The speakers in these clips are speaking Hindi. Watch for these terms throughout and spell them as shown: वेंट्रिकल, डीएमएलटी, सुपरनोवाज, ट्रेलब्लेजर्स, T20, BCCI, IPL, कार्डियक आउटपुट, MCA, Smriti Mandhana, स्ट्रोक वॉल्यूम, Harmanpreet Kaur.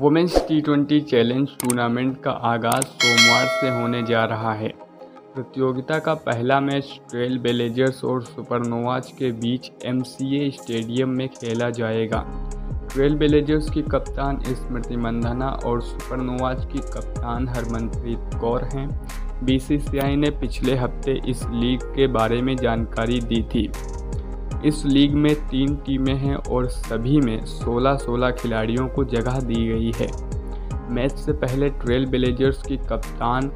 वुमेन्स T20 चैलेंज टूर्नामेंट का आगाज़ सोमवार से होने जा रहा है। प्रतियोगिता का पहला मैच ट्रेलब्लेजर्स और सुपरनोवाज के बीच MCA स्टेडियम में खेला जाएगा। ट्रेलब्लेजर्स की कप्तान स्मृति मंधाना और सुपरनोवाज की कप्तान हरमनप्रीत कौर हैं। BCCI ने पिछले हफ्ते इस लीग के बारे में जानकारी दी थी। इस लीग में 3 टीमें हैं और सभी में 16-16 खिलाड़ियों को जगह दी गई है। मैच से पहले ट्रेलब्लेजर्स की कप्तान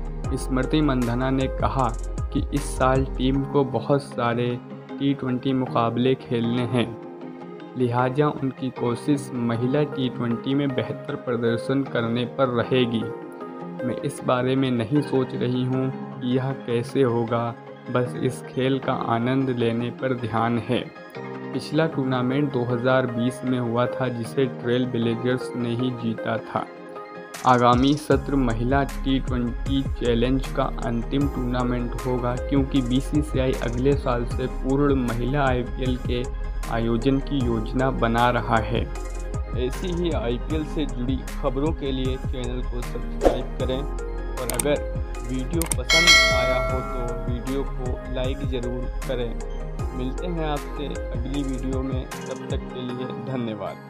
स्मृति मंधाना ने कहा कि इस साल टीम को बहुत सारे T20 मुकाबले खेलने हैं, लिहाजा उनकी कोशिश महिला T20 में बेहतर प्रदर्शन करने पर रहेगी। मैं इस बारे में नहीं सोच रही हूं कि यह कैसे होगा, बस इस खेल का आनंद लेने पर ध्यान है। पिछला टूर्नामेंट 2020 में हुआ था जिसे ट्रेलब्लेजर्स ने ही जीता था। आगामी सत्र महिला T20 चैलेंज का अंतिम टूर्नामेंट होगा क्योंकि BCCI अगले साल से पूर्ण महिला IPL के आयोजन की योजना बना रहा है। ऐसी ही IPL से जुड़ी खबरों के लिए चैनल को सब्सक्राइब करें और अगर वीडियो पसंद आया हो तो वीडियो को लाइक ज़रूर करें। मिलते हैं आपसे अगली वीडियो में, तब तक के लिए धन्यवाद।